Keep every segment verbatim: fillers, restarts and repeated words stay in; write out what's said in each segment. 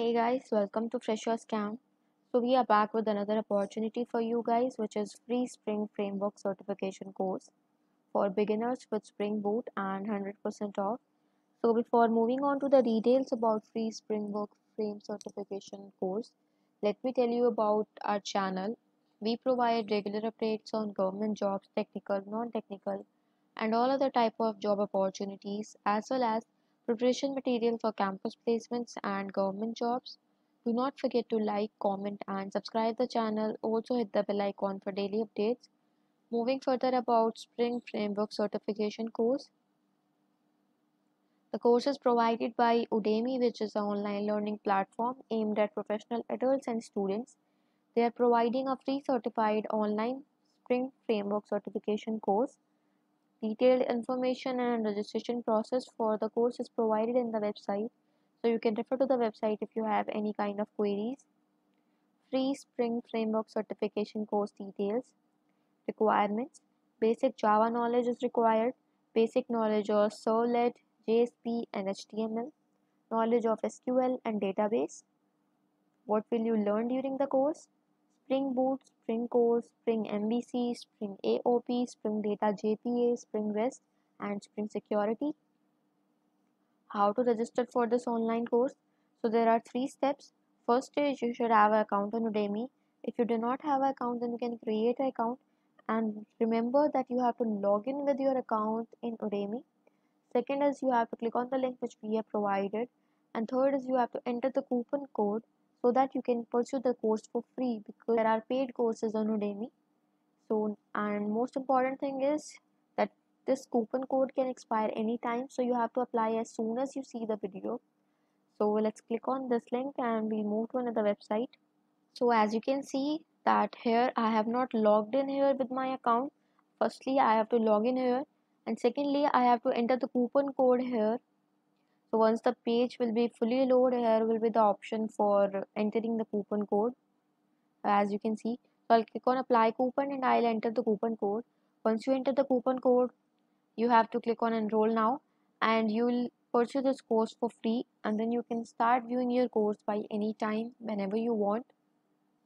Hey guys, welcome to Freshers Camp. So we are back with another opportunity for you guys, which is free Spring Framework certification course for beginners with Spring Boot and one hundred percent off. So before moving on to the details about free Spring Framework certification course, let me tell you about our channel. We provide regular updates on government jobs, technical, non-technical, and all other type of job opportunities, as well as preparation material for campus placements and government jobs. Do not forget to like, comment and subscribe the channel. Also hit the bell icon for daily updates. Moving further about Spring Framework certification course. The course is provided by Udemy, which is an online learning platform aimed at professional adults and students. They are providing a free certified online Spring Framework certification course. Detailed information and registration process for the course is provided in the website, so you can refer to the website if you have any kind of queries. Free Spring Framework certification course details. Requirements: basic Java knowledge is required, basic knowledge of servlet, J S P and H T M L, knowledge of S Q L and database. What will you learn during the course? Spring Boot, Spring Core, Spring M V C, Spring A O P, Spring Data J P A, Spring REST, and Spring Security. How to register for this online course? So there are three steps. First stage, you should have an account on Udemy. If you do not have an account, then you can create an account. And remember that you have to log in with your account in Udemy. Second is you have to click on the link which we have provided. And third is you have to enter the coupon code, so that you can pursue the course for free, because there are paid courses on Udemy. So, and most important thing is that this coupon code can expire anytime, so you have to apply as soon as you see the video. So let's click on this link and we move to another website. So as you can see that here I have not logged in here with my account. Firstly, I have to log in here, and secondly I have to enter the coupon code here. So once the page will be fully loaded, here will be the option for entering the coupon code, as you can see. So I'll click on apply coupon and I'll enter the coupon code. Once you enter the coupon code, you have to click on enroll now, and you'll pursue this course for free, and then you can start viewing your course by any time whenever you want.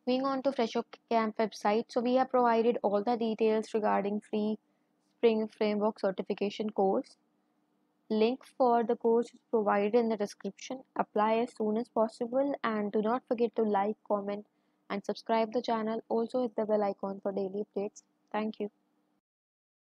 Moving on to Freshers Camp website. So we have provided all the details regarding free Spring Framework certification course. Link for the course is provided in the description. Apply as soon as possible, and do not forget to like, comment and subscribe the channel. Also hit the bell icon for daily updates. Thank you.